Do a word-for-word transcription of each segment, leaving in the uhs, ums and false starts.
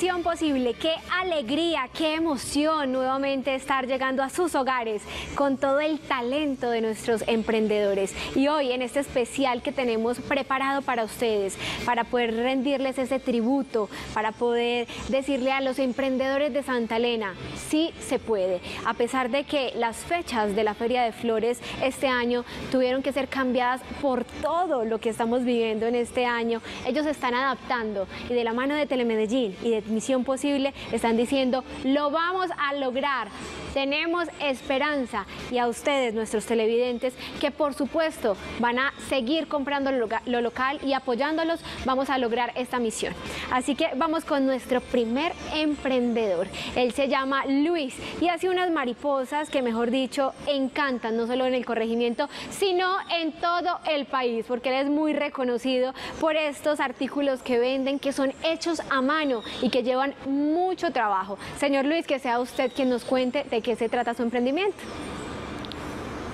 Misión Posible, qué alegría, qué emoción nuevamente estar llegando a sus hogares con todo el talento de nuestros emprendedores. Y hoy en este especial que tenemos preparado para ustedes, para poder rendirles ese tributo, para poder decirle a los emprendedores de Santa Elena, sí se puede. A pesar de que las fechas de la Feria de Flores este año tuvieron que ser cambiadas por todo lo que estamos viviendo en este año, ellos se están adaptando y de la mano de Telemedellín y de Misión Posible están diciendo, lo vamos a lograr, tenemos esperanza. Y a ustedes, nuestros televidentes, que por supuesto van a seguir comprando lo local y apoyándolos, vamos a lograr esta misión. Así que vamos con nuestro primer emprendedor. Él se llama Luis y hace unas mariposas que, mejor dicho, encantan no solo en el corregimiento, sino en todo el país, porque él es muy reconocido por estos artículos que venden, que son hechos a mano y que llevan mucho trabajo. Señor Luis, que sea usted quien nos cuente de qué se trata su emprendimiento.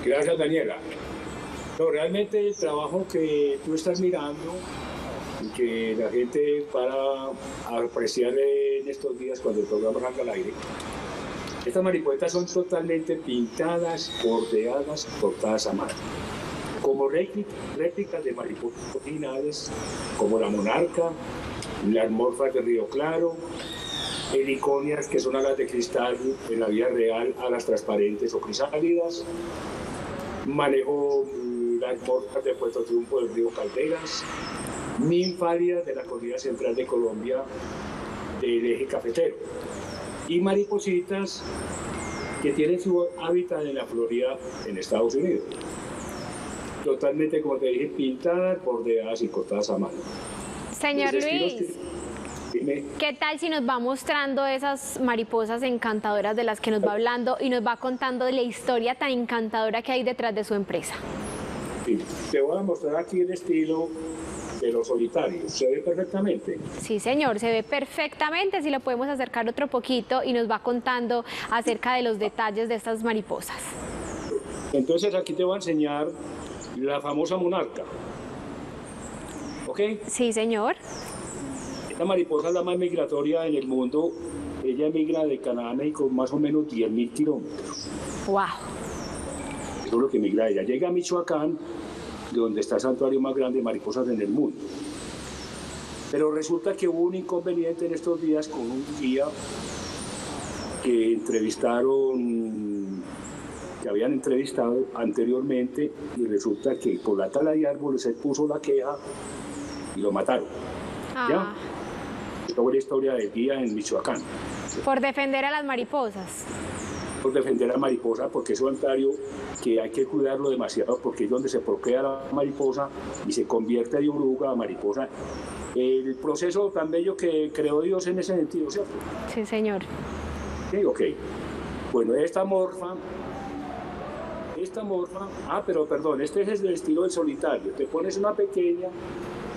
Gracias, Daniela. No, realmente el trabajo que tú estás mirando y que la gente para apreciar en estos días cuando el programa salga al aire, estas mariposas son totalmente pintadas, bordeadas, cortadas a mano, como réplicas de mariposas originales, como la Monarca, las morfas de Río Claro, heliconias, que son alas de cristal en la vida real, alas transparentes o crisálidas. Manejo las morfas de Puerto Triunfo del Río Calderas, ninfálidas de la cordillera central de Colombia, del eje cafetero, y maripositas que tienen su hábitat en la Florida, en Estados Unidos. Totalmente, como te dije, pintadas, bordeadas y cortadas a mano. Señor Luis, ¿qué tal si nos va mostrando esas mariposas encantadoras de las que nos va hablando y nos va contando la historia tan encantadora que hay detrás de su empresa? Sí, te voy a mostrar aquí el estilo de los solitarios. ¿Se ve perfectamente? Sí, señor, se ve perfectamente. Si lo podemos acercar otro poquito y nos va contando acerca de los detalles de estas mariposas. Entonces aquí te voy a enseñar la famosa Monarca. ¿Ok? Sí, señor. La mariposa es la más migratoria en el mundo. Ella migra de Canadá a México más o menos diez mil kilómetros. ¡Wow! Eso es lo que migra ella. Llega a Michoacán, donde está el santuario más grande de mariposas en el mundo. Pero resulta que hubo un inconveniente en estos días con un guía que entrevistaron, que habían entrevistado anteriormente, y resulta que por la tala de árboles él puso la queja y lo mataron. Ah. ¿Ya? Sobre la historia del guía en Michoacán. Por defender a las mariposas. Por defender a la mariposa, porque es un santuario que hay que cuidarlo demasiado, porque es donde se procrea la mariposa y se convierte de oruga a mariposa. El proceso tan bello que creó Dios en ese sentido, ¿cierto? Sí, señor. Sí, ok. Bueno, esta morfa, esta morfa, ah, pero perdón, este es el estilo del solitario. Te pones una pequeña,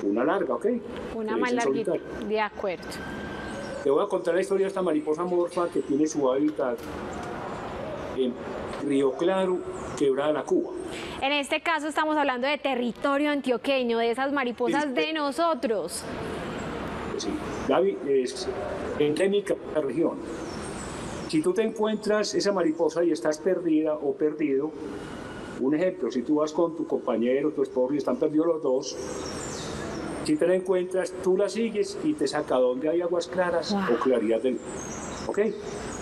una larga, ¿ok? Una más larguita, de acuerdo. Te voy a contar la historia de esta mariposa morfa que tiene su hábitat en Río Claro, Quebrada la Cuba. En este caso estamos hablando de territorio antioqueño, de esas mariposas sí, de nosotros. Sí, Gaby, es endémica de la región. Si tú te encuentras esa mariposa y estás perdida o perdido, un ejemplo, si tú vas con tu compañero, tu esposo y están perdidos los dos, si te la encuentras, tú la sigues y te saca donde hay aguas claras wow. o claridad del... ¿Ok?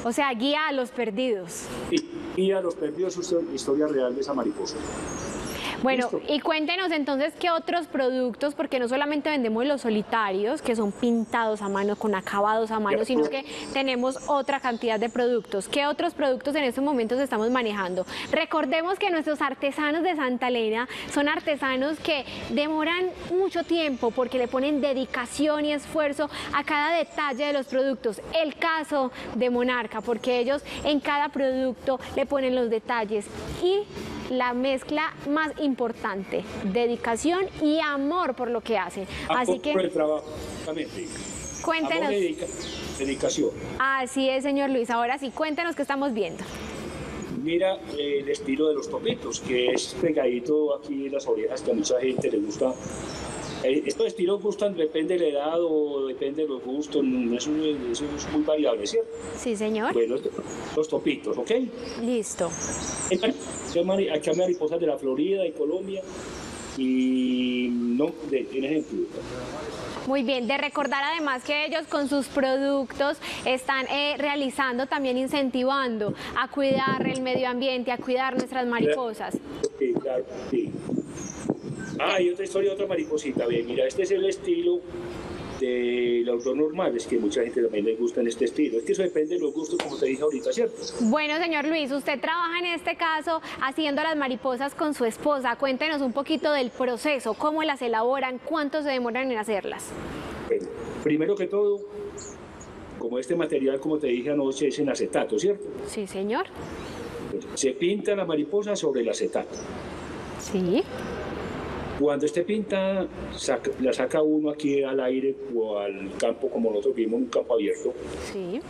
O sea, guía a los perdidos. Sí, guía a los perdidos, es una historia real de esa mariposa. Bueno, ¿listo? Y cuéntenos entonces qué otros productos, porque no solamente vendemos los solitarios, que son pintados a mano, con acabados a mano, sino que tenemos otra cantidad de productos. ¿Qué otros productos en estos momentos estamos manejando? Recordemos que nuestros artesanos de Santa Elena son artesanos que demoran mucho tiempo porque le ponen dedicación y esfuerzo a cada detalle de los productos. El caso de Monarca, porque ellos en cada producto le ponen los detalles y la mezcla más importante, dedicación y amor por lo que hacen. Así que por el trabajo, exactamente. Cuéntenos. Amor, dedica, dedicación. Así es, señor Luis. Ahora sí, cuéntenos qué estamos viendo. Mira eh, el estilo de los topitos, que es pegadito aquí en las orejas, que a mucha gente le gusta Esto de estilo justo depende de la edad o depende de los gustos, eso, eso es muy variable, ¿cierto? Sí, señor. Bueno, los, los topitos, ¿ok? Listo. Aquí hay mariposas de la Florida y Colombia y no, de, tienen ejemplo. Muy bien, de recordar además que ellos con sus productos están eh, realizando, también incentivando a cuidar el medio ambiente, a cuidar nuestras mariposas. Sí, claro, sí. Ah, y otra historia, otra mariposita. Bien, mira, este es el estilo del autor normal, es que mucha gente también le gusta en este estilo, es que eso depende de los gustos, como te dije ahorita, ¿cierto? Bueno, señor Luis, usted trabaja en este caso haciendo las mariposas con su esposa, cuéntenos un poquito del proceso, cómo las elaboran, cuánto se demoran en hacerlas. Bueno, primero que todo, como este material, como te dije anoche, es en acetato, ¿cierto? Sí, señor. Se pinta la mariposa sobre el acetato. Sí. Cuando esté pintada, saca, la saca uno aquí al aire o al campo, como nosotros vimos, un campo abierto. Sí.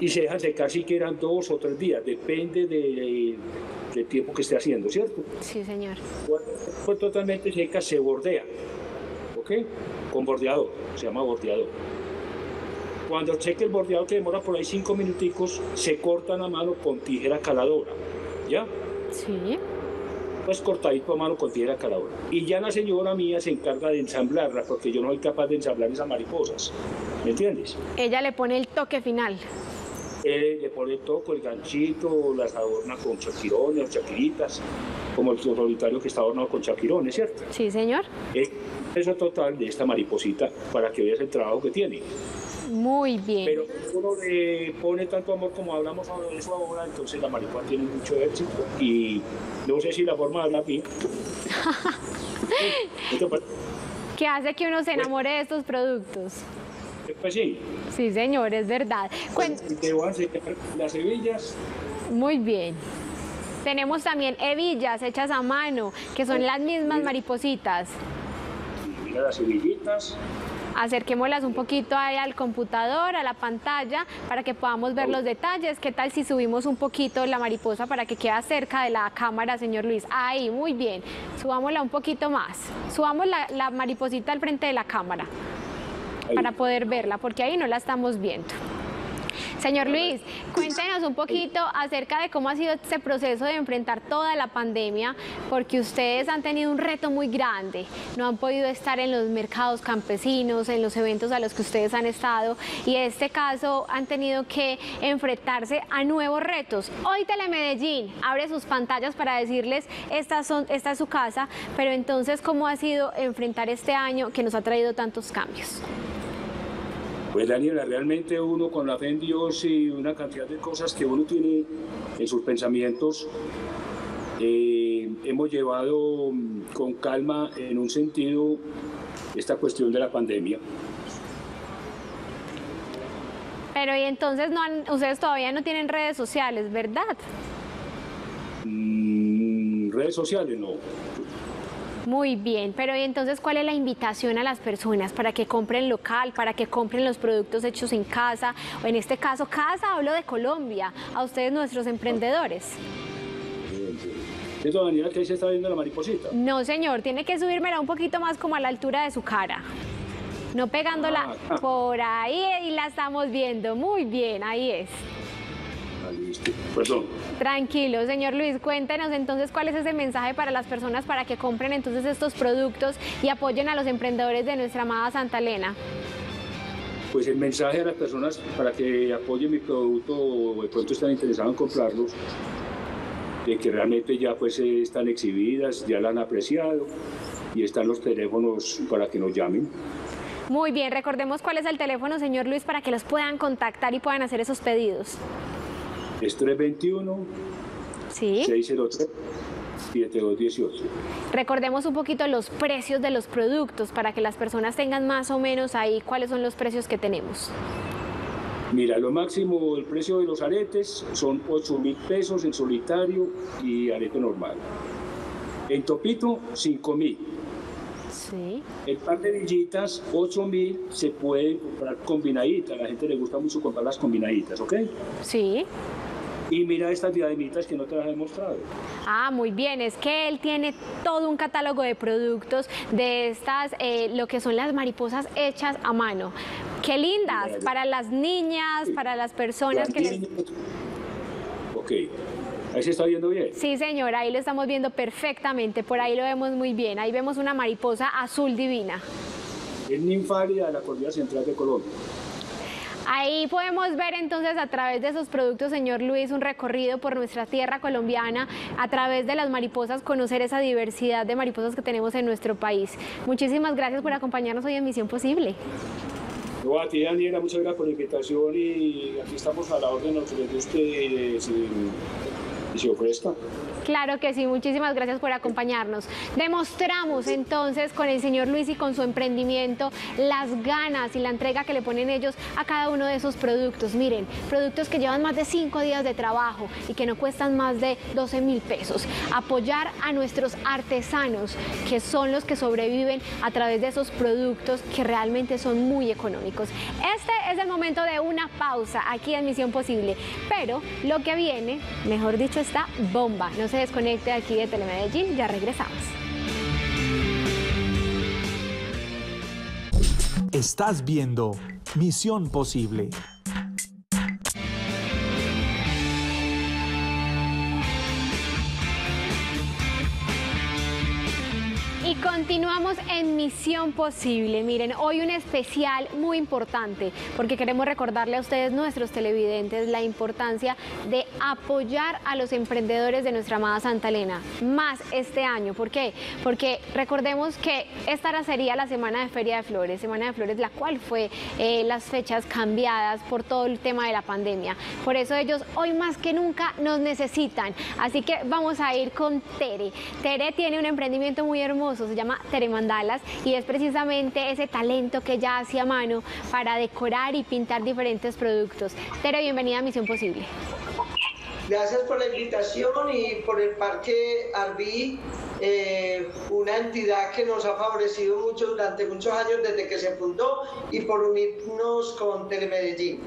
Y se deja secar siquiera dos o tres días, depende del de tiempo que esté haciendo, ¿cierto? Sí, señor. Cuando fue totalmente seca, se bordea, ¿ok? Con bordeador, se llama bordeador. Cuando cheque el bordeado, que demora por ahí cinco minuticos, se corta la mano con tijera caladora, ¿ya? Sí. Pues cortadito a mano con tijera caladora. Y ya la señora mía se encarga de ensamblarla, porque yo no soy capaz de ensamblar esas mariposas, ¿me entiendes? Ella le pone el toque final. Él le pone el toque, el ganchito, las adorna con chaquirones, chaquiritas, como el solitario que está adornado con chaquirones, ¿cierto? Sí, señor. Eso total de esta mariposita, para que veas el trabajo que tiene. Muy bien. Pero uno le pone tanto amor como hablamos ahora de eso ahora, entonces la mariposa tiene mucho éxito y no sé si la forma habla bien. ¿Qué hace que uno se enamore de estos productos? Pues sí. Sí, señor, es verdad. Cuent Te voy a enseñar las hebillas. Muy bien. Tenemos también hebillas hechas a mano, que son las mismas maripositas. Mira las hebillitas. Acerquémoslas un poquito ahí al computador, a la pantalla, para que podamos ver los detalles. ¿Qué tal si subimos un poquito la mariposa para que quede cerca de la cámara, señor Luis? Ahí, muy bien. Subámosla un poquito más. Subamos la, la mariposita al frente de la cámara para poder verla, porque ahí no la estamos viendo. Señor Luis, cuéntenos un poquito acerca de cómo ha sido este proceso de enfrentar toda la pandemia, porque ustedes han tenido un reto muy grande, no han podido estar en los mercados campesinos, en los eventos a los que ustedes han estado, y en este caso han tenido que enfrentarse a nuevos retos. Hoy Telemedellín abre sus pantallas para decirles, esta, son, esta es su casa, pero entonces, ¿cómo ha sido enfrentar este año que nos ha traído tantos cambios? Pues Daniela, realmente uno con la fe en Dios y una cantidad de cosas que uno tiene en sus pensamientos, eh, hemos llevado con calma en un sentido esta cuestión de la pandemia. Pero y entonces no han, ustedes todavía no tienen redes sociales, ¿verdad? Mm, redes sociales no. Muy bien, pero ¿y entonces cuál es la invitación a las personas para que compren local, para que compren los productos hechos en casa, o en este caso casa, hablo de Colombia, a ustedes nuestros emprendedores? ¿Eso, Daniela, que ahí se está viendo la mariposita? No, señor, tiene que subírmela un poquito más como a la altura de su cara. No pegándola ah, ah. por ahí y la estamos viendo, muy bien, ahí es. Perdón. Tranquilo, señor Luis, cuéntenos entonces cuál es ese mensaje para las personas para que compren entonces estos productos y apoyen a los emprendedores de nuestra amada Santa Elena. Pues el mensaje a las personas para que apoyen mi producto o de pronto están interesados en comprarlos, de que realmente ya pues están exhibidas, ya la han apreciado y están los teléfonos para que nos llamen. Muy bien, recordemos cuál es el teléfono, señor Luis, para que los puedan contactar y puedan hacer esos pedidos. Es tres veintiuno, ¿sí? seis cero tres, siete dos uno ocho. Recordemos un poquito los precios de los productos para que las personas tengan más o menos ahí cuáles son los precios que tenemos. Mira, lo máximo, el precio de los aretes son ocho mil pesos en solitario y arete normal. En topito, cinco mil. Sí. El par de villitas, ocho mil, se puede comprar combinaditas. A la gente le gusta mucho comprar las combinaditas, ¿ok? Sí. Y mira estas diademitas que no te las he mostrado. Ah, muy bien, es que él tiene todo un catálogo de productos de estas, eh, lo que son las mariposas hechas a mano. ¡Qué lindas! Mira, para las niñas, sí, para las personas las que... Les... Ok. ¿Ahí se está viendo bien? Sí, señor, ahí lo estamos viendo perfectamente, por ahí lo vemos muy bien. Ahí vemos una mariposa azul divina. Es ninfaria de la cordillera central de Colombia. Ahí podemos ver entonces a través de esos productos, señor Luis, un recorrido por nuestra tierra colombiana, a través de las mariposas, conocer esa diversidad de mariposas que tenemos en nuestro país. Muchísimas gracias por acompañarnos hoy en Misión Posible. No, a ti, Daniela, muchas gracias por la invitación y aquí estamos a la orden de los que les guste y se ofrezca. Claro que sí, muchísimas gracias por acompañarnos. Demostramos entonces con el señor Luis y con su emprendimiento las ganas y la entrega que le ponen ellos a cada uno de esos productos. Miren, productos que llevan más de cinco días de trabajo y que no cuestan más de doce mil pesos. Apoyar a nuestros artesanos, que son los que sobreviven a través de esos productos que realmente son muy económicos. Este es el momento de una pausa aquí en Misión Posible, pero lo que viene, mejor dicho, está bomba. No se desconecte aquí de Telemedellín, ya regresamos. Estás viendo Misión Posible. Y continuamos en Misión Posible. Miren, hoy un especial muy importante, porque queremos recordarle a ustedes, nuestros televidentes, la importancia de apoyar a los emprendedores de nuestra amada Santa Elena, más este año. ¿Por qué? Porque recordemos que esta sería la semana de Feria de Flores, semana de Flores, la cual fue eh, las fechas cambiadas por todo el tema de la pandemia. Por eso ellos hoy más que nunca nos necesitan. Así que vamos a ir con Tere. Tere tiene un emprendimiento muy hermoso, se llama Tere Mandalas y es precisamente ese talento que ella hace a mano para decorar y pintar diferentes productos. Tere, bienvenida a Misión Posible. Gracias por la invitación y por el Parque Arví, eh, una entidad que nos ha favorecido mucho durante muchos años desde que se fundó, y por unirnos con Telemedellín.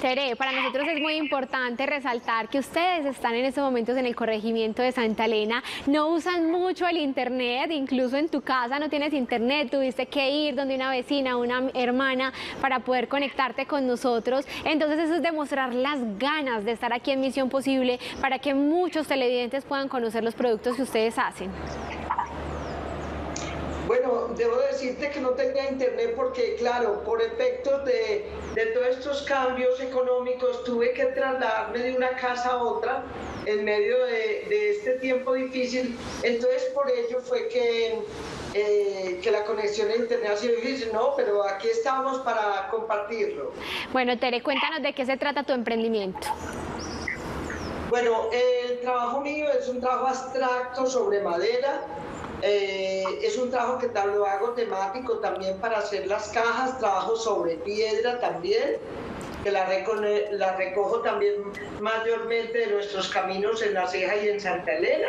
Tere, para nosotros es muy importante resaltar que ustedes están en estos momentos en el corregimiento de Santa Elena, no usan mucho el internet, incluso en tu casa no tienes internet, tuviste que ir donde una vecina, una hermana para poder conectarte con nosotros. Entonces eso es demostrar las ganas de estar aquí en Misión Posible, para que muchos televidentes puedan conocer los productos que ustedes hacen. Bueno, debo decirte que no tenía internet porque, claro, por efectos de, de todos estos cambios económicos tuve que trasladarme de una casa a otra en medio de, de este tiempo difícil. Entonces, por ello fue que, eh, que la conexión a internet ha sido difícil, ¿no? Pero aquí estamos para compartirlo. Bueno, Tere, cuéntanos de qué se trata tu emprendimiento. Bueno, el trabajo mío es un trabajo abstracto sobre madera, eh, es un trabajo que tal lo hago temático también para hacer las cajas, trabajo sobre piedra también, que la, reco la recojo también mayormente de nuestros caminos en La Ceja y en Santa Elena.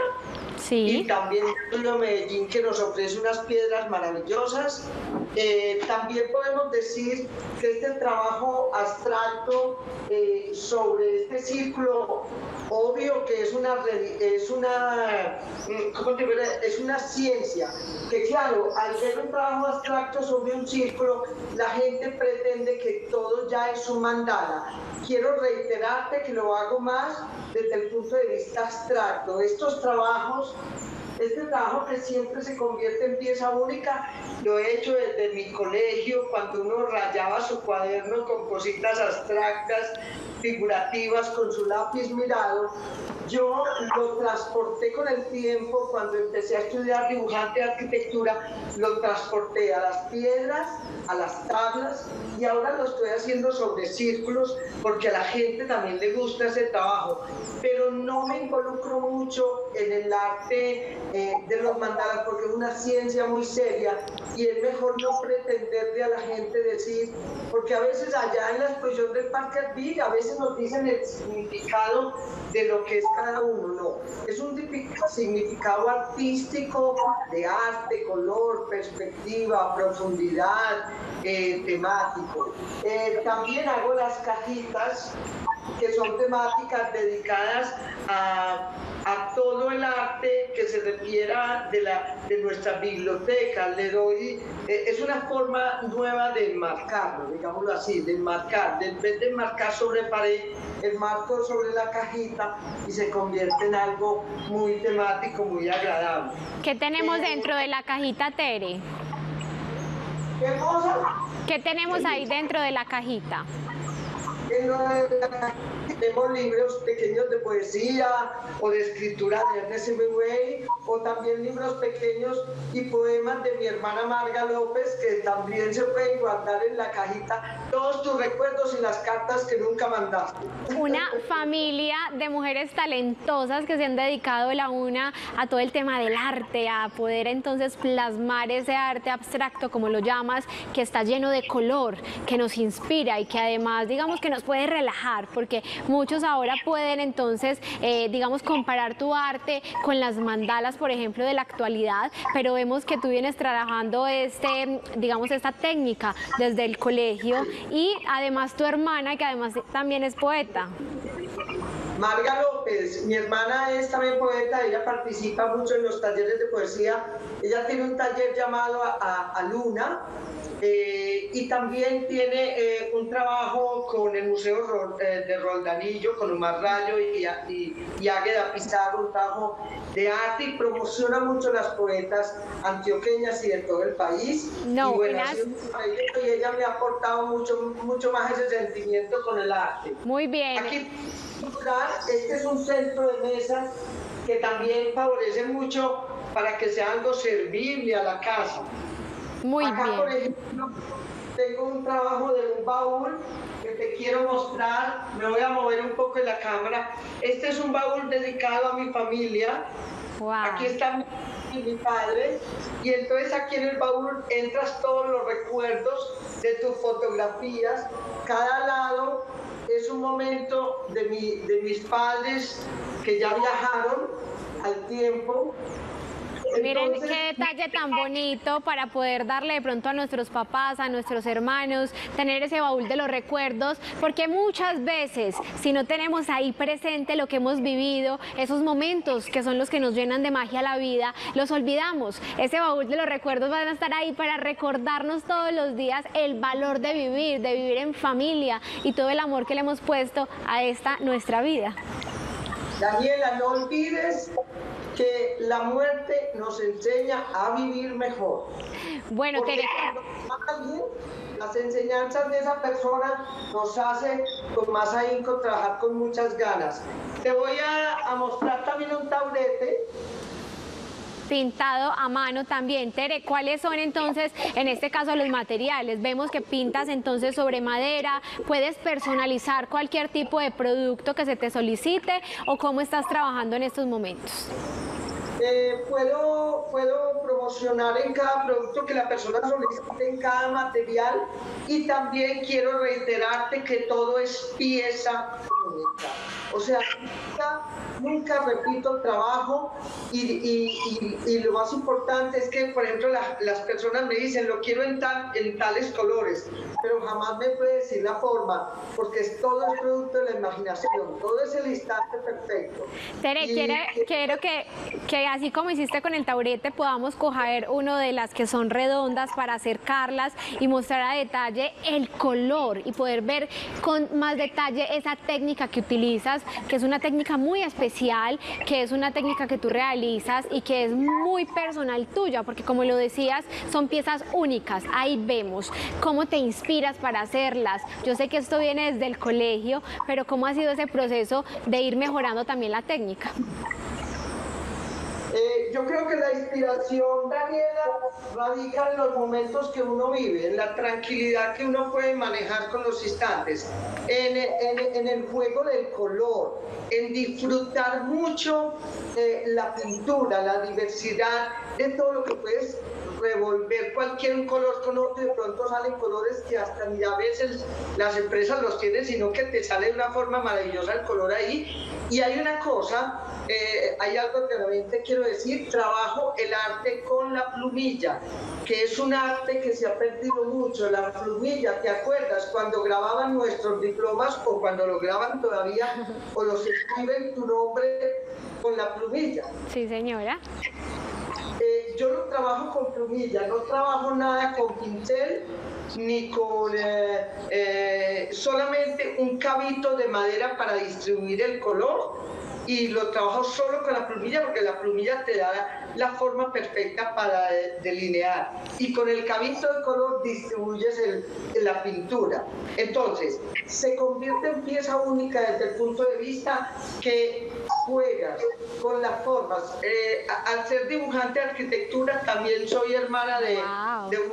Sí. Y también Río Medellín, que nos ofrece unas piedras maravillosas. Eh, también podemos decir que este trabajo abstracto eh, sobre este círculo, obvio que es una, es una, ¿cómo te diré? Es una ciencia, que claro, al ver un trabajo abstracto sobre un círculo, la gente pretende que todo ya es un mandala. Quiero reiterarte que lo hago más desde el punto de vista abstracto. Estos trabajos, este trabajo que siempre se convierte en pieza única, lo he hecho desde mi colegio, cuando uno rayaba su cuaderno con cositas abstractas, figurativas, con su lápiz mirado. Yo lo transporté con el tiempo, cuando empecé a estudiar dibujante de arquitectura, lo transporté a las piedras, a las tablas, y ahora lo estoy haciendo sobre círculos, porque a la gente también le gusta ese trabajo. Pero no me involucro mucho en el arte eh, de los mandalas, porque es una ciencia muy seria, y es mejor no pretenderle a la gente decir, porque a veces allá en la exposición del Parque Arví, a veces nos dicen el significado de lo que es cada uno. No, es un significado artístico de arte, color, perspectiva, profundidad, eh, temático. Eh, también hago las cajitas que son temáticas dedicadas a, a todo el arte que se refiera de, la, de nuestra biblioteca. Le doy, eh, es una forma nueva de enmarcarlo, digámoslo así, de enmarcar, de, en vez de enmarcar sobre pared, enmarco sobre la cajita y se convierte en algo muy temático, muy agradable. ¿Qué tenemos eh, dentro de la cajita, Tere? ¿Qué cosa? ¿Qué tenemos ahí dentro de la cajita? Tenemos libros pequeños de poesía o de escritura de Ernest Hemingway, o también libros pequeños y poemas de mi hermana Marga López, que también se pueden guardar en la cajita, todos tus recuerdos y las cartas que nunca mandaste. Una familia de mujeres talentosas que se han dedicado la una a todo el tema del arte, a poder entonces plasmar ese arte abstracto, como lo llamas, que está lleno de color, que nos inspira y que además, digamos, que nos puede relajar, porque muchos ahora pueden entonces, eh, digamos, comparar tu arte con las mandalas, por ejemplo, de la actualidad, pero vemos que tú vienes trabajando este, digamos, esta técnica desde el colegio, y además tu hermana, que además también es poeta. Marga López, mi hermana es también poeta, ella participa mucho en los talleres de poesía, ella tiene un taller llamado a, a, a Luna, eh, y también tiene eh, un trabajo con el Museo Rol, eh, de Roldanillo, con Omar Rayo y, y, y Águeda Pizarro, un trabajo de arte, y promociona mucho las poetas antioqueñas y de todo el país. No, y bueno, ha sido un proyecto y ella me ha aportado mucho, mucho más ese sentimiento con el arte. Muy bien. Aquí, este es un centro de mesas que también favorece mucho para que sea algo servible a la casa. Muy Acá, bien. Por ejemplo, tengo un trabajo de un baúl que te quiero mostrar. Me voy a mover un poco en la cámara. Este es un baúl dedicado a mi familia. Wow. Aquí está mi, mi padre. Y entonces aquí en el baúl entras todos los recuerdos de tus fotografías. Cada lado es un momento de, mi, de mis padres que ya viajaron al tiempo. Miren qué detalle tan bonito para poder darle de pronto a nuestros papás, a nuestros hermanos, tener ese baúl de los recuerdos, porque muchas veces si no tenemos ahí presente lo que hemos vivido, esos momentos que son los que nos llenan de magia la vida, los olvidamos. Ese baúl de los recuerdos van a estar ahí para recordarnos todos los días el valor de vivir, de vivir en familia y todo el amor que le hemos puesto a esta nuestra vida. Daniela, no olvides que la muerte nos enseña a vivir mejor. Bueno, Tere, las enseñanzas de esa persona nos hace con más ahínco trabajar con muchas ganas. Te voy a, a mostrar también un tablete pintado a mano también. Tere, ¿cuáles son entonces, en este caso, los materiales? Vemos que pintas entonces sobre madera, puedes personalizar cualquier tipo de producto que se te solicite, o ¿cómo estás trabajando en estos momentos? Eh, puedo, puedo promocionar en cada producto que la persona solicite, en cada material, y también quiero reiterarte que todo es pieza única. O sea, nunca, nunca repito el trabajo, y, y, y, y lo más importante es que, por ejemplo, la, las personas me dicen lo quiero en, tal, en tales colores, pero jamás me puede decir la forma, porque es todo el producto de la imaginación, todo es el instante perfecto. Tere, y, quiere, que, quiero que, que así como hiciste con el taburete, podamos coger uno de las que son redondas para acercarlas y mostrar a detalle el color y poder ver con más detalle esa técnica que utilizas, que es una técnica muy especial, que es una técnica que tú realizas y que es muy personal tuya, porque como lo decías, son piezas únicas. Ahí vemos cómo te inspiras para hacerlas. Yo sé que esto viene desde el colegio, pero ¿cómo ha sido ese proceso de ir mejorando también la técnica? Eh, yo creo que la inspiración, Daniela, radica en los momentos que uno vive, en la tranquilidad que uno puede manejar con los instantes, en, en, en el juego del color, en disfrutar mucho eh, la pintura, la diversidad de todo lo que puedes revolver cualquier color con otro, y de pronto salen colores que hasta ni a veces las empresas los tienen, sino que te sale de una forma maravillosa el color ahí. Y hay una cosa, eh, hay algo que también te quiero decir, trabajo el arte con la plumilla, que es un arte que se ha perdido mucho, la plumilla, ¿te acuerdas? Cuando grababan nuestros diplomas o cuando lo graban todavía o los escriben tu nombre con la plumilla. Sí, señora. Eh, yo no trabajo con plumilla, no trabajo nada con pincel ni con eh, eh, solamente un cabito de madera para distribuir el color, y lo trabajo solo con la plumilla porque la plumilla te da la forma perfecta para delinear, y con el cabito de color distribuyes el, la pintura. Entonces se convierte en pieza única desde el punto de vista que juegas con las formas. Eh, al ser dibujante de arquitectura también soy hermana de, wow. de un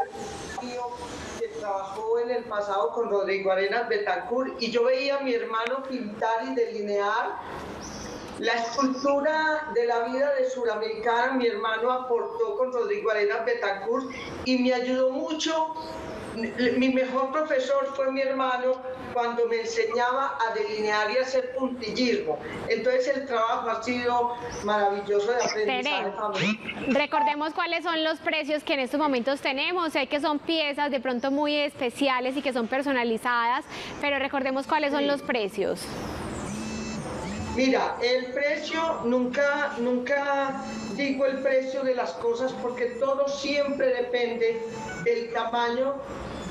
amigo que trabajó en el pasado con Rodrigo Arenas Betancourt, y yo veía a mi hermano pintar y delinear la escultura de la vida de Suramericana. Mi hermano aportó con Rodrigo Arenas Betancourt y me ayudó mucho. Mi mejor profesor fue mi hermano cuando me enseñaba a delinear y hacer puntillismo. Entonces el trabajo ha sido maravilloso de aprendizaje familiar. Recordemos cuáles son los precios que en estos momentos tenemos. Sé que son piezas de pronto muy especiales y que son personalizadas, pero recordemos cuáles son los precios. Mira, el precio, nunca, nunca digo el precio de las cosas porque todo siempre depende del tamaño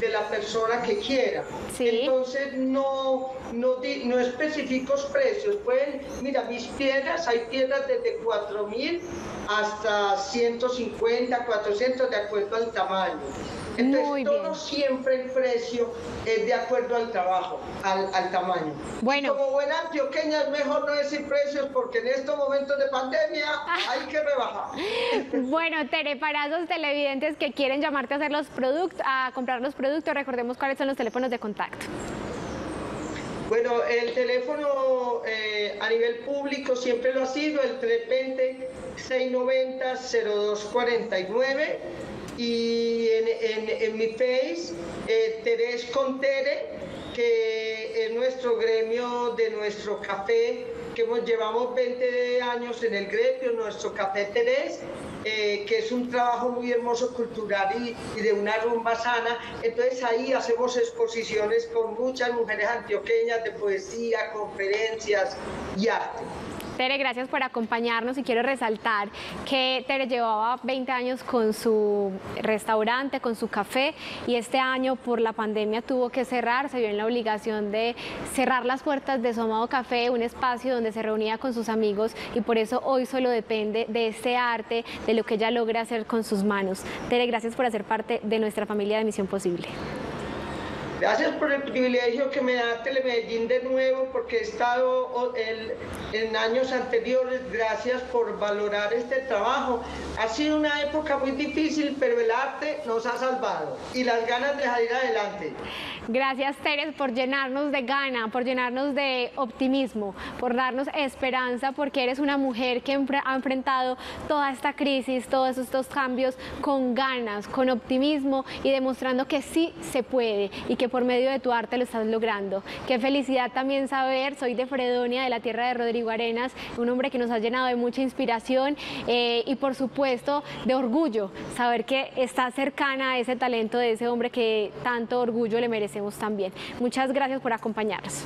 de la persona que quiera. ¿Sí? Entonces no, no, no especifico precios. Pueden, mira, mis piedras, hay piedras desde cuatro mil hasta ciento cincuenta, cuatrocientos, de acuerdo al tamaño. Entonces Muy todo bien. Siempre el precio es de acuerdo al trabajo, al, al tamaño. Bueno. Como buena antioqueña es mejor no decir precios porque en estos momentos de pandemia hay que rebajar. Bueno, Tere, para esos televidentes que quieren llamarte a hacer los productos, a comprar los productos, recordemos cuáles son los teléfonos de contacto. Bueno, el teléfono eh, a nivel público siempre lo ha sido, el tres dos cero, seis nueve cero, cero dos cuatro nueve. Y en, en, en mi page, eh, Teres con Tere, que es nuestro gremio de nuestro café, que hemos, llevamos veinte años en el gremio, nuestro café Teres, eh, que es un trabajo muy hermoso, cultural y, y de una rumba sana. Entonces ahí hacemos exposiciones con muchas mujeres antioqueñas de poesía, conferencias y arte. Tere, gracias por acompañarnos, y quiero resaltar que Tere llevaba veinte años con su restaurante, con su café, y este año por la pandemia tuvo que cerrar, se vio en la obligación de cerrar las puertas de Somado Café, un espacio donde se reunía con sus amigos, y por eso hoy solo depende de este arte, de lo que ella logra hacer con sus manos. Tere, gracias por hacer parte de nuestra familia de Misión Posible. Gracias por el privilegio que me da Telemedellín de nuevo, porque he estado en, en años anteriores. Gracias por valorar este trabajo. Ha sido una época muy difícil, pero el arte nos ha salvado y las ganas de salir adelante. Gracias, Teres, por llenarnos de gana, por llenarnos de optimismo, por darnos esperanza, porque eres una mujer que ha enfrentado toda esta crisis, todos estos cambios con ganas, con optimismo y demostrando que sí se puede y que por medio de tu arte lo estás logrando. Qué felicidad también saber, soy de Fredonia, de la tierra de Rodrigo Arenas, un hombre que nos ha llenado de mucha inspiración eh, y por supuesto de orgullo, saber que estás cercana a ese talento de ese hombre que tanto orgullo le merecemos también. Muchas gracias por acompañarnos.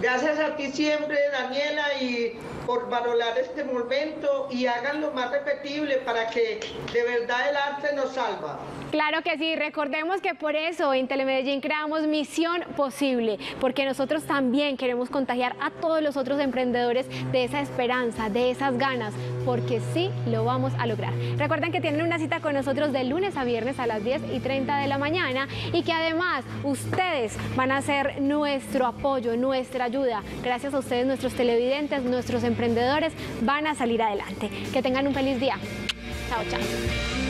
Gracias a ti siempre, Daniela, y por valorar este momento, y háganlo más repetible para que de verdad el arte nos salva. Claro que sí, recordemos que por eso en Telemedellín creamos Misión Posible, porque nosotros también queremos contagiar a todos los otros emprendedores de esa esperanza, de esas ganas, porque sí lo vamos a lograr. Recuerden que tienen una cita con nosotros de lunes a viernes a las diez y treinta de la mañana, y que además ustedes van a ser nuestro apoyo, nuestra ayuda. Ayuda. Gracias a ustedes, nuestros televidentes, nuestros emprendedores van a salir adelante. Que tengan un feliz día. Chao, chao.